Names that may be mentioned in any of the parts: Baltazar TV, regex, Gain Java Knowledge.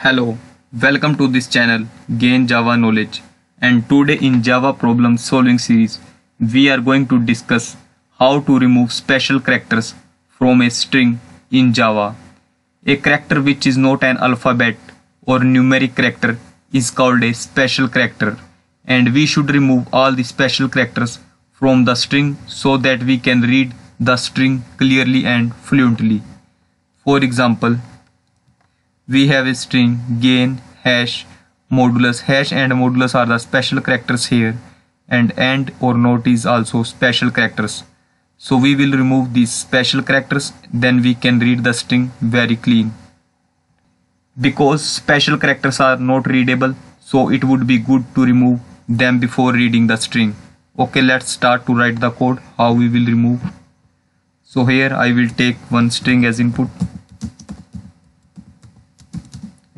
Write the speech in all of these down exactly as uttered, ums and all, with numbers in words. Hello, welcome to this channel Gain Java Knowledge, and today in Java problem solving series we are going to discuss how to remove special characters from a string in Java. A character which is not an alphabet or numeric character is called a special character, and we should remove all the special characters from the string so that we can read the string clearly and fluently. For example, we have a string gain hash modulus. Hash and modulus are the special characters here, and and or not is also special characters. So we will remove these special characters, then we can read the string very clean. Because special characters are not readable, so it would be good to remove them before reading the string. Okay, let's start to write the code how we will remove. So here I will take one string as input,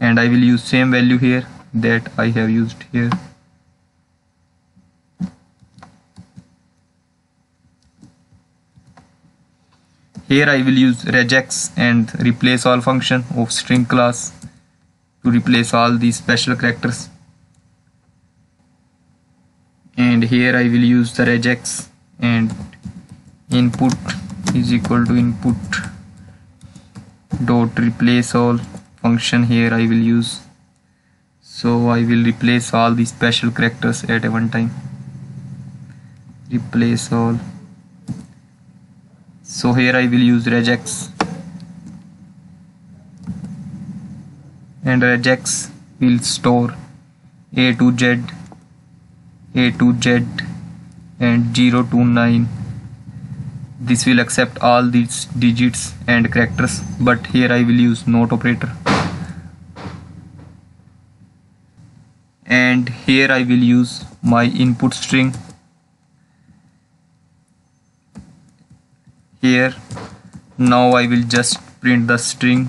and I will use same value here that I have used here. Here I will use regex and replace all function of string class to replace all these special characters. And here I will use the regex and input is equal to input dot replace all function. Here I will use, so I will replace all the special characters at a one time, replace all. So here I will use regex, and regex will store a to z, a to z and zero to nine. This will accept all these digits and characters, but here I will use not operator. And here I will use my input string. Here now I will just print the string.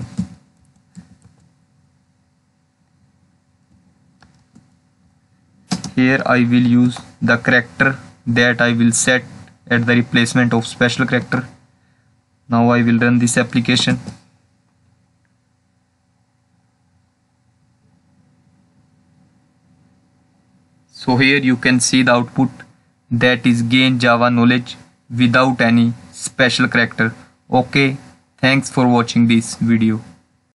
Here I will use the character that I will set at the replacement of special character. Now I will run this application. So here you can see the output, that is Gain Java Knowledge without any special character. Okay, thanks for watching this video.